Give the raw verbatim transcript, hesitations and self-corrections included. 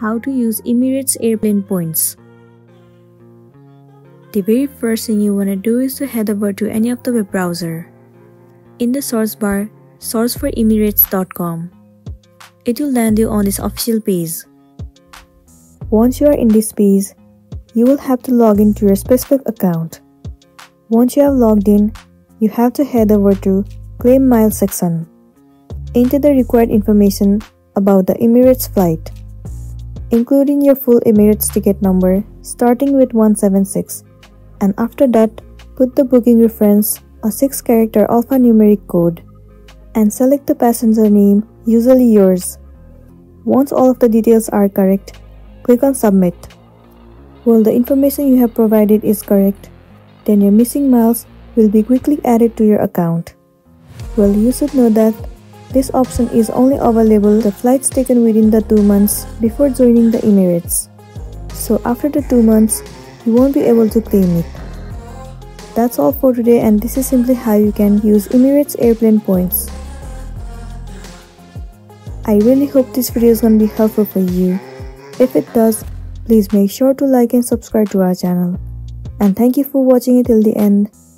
how to use Emirates Airplane Points. The very first thing you want to do is to head over to any of the web browser. In the source bar, source for emirates dot com. It will land you on this official page. Once you are in this page, you will have to log in to your specific account. Once you have logged in, you have to head over to Claim Miles section. Enter the required information about the Emirates flight, including your full Emirates ticket number starting with one seven six, and after that, put the booking reference, a six character alphanumeric code, and select the passenger name, usually yours. Once all of the details are correct, click on Submit. While the information you have provided is correct, then your missing miles will be quickly added to your account. Well, you should know that this option is only available to flights taken within the two months before joining the Emirates. So after the two months, you won't be able to claim it. That's all for today, and this is simply how you can use Emirates Airplane Points. I really hope this video is going to be helpful for you. If it does, please make sure to like and subscribe to our channel. And thank you for watching it till the end.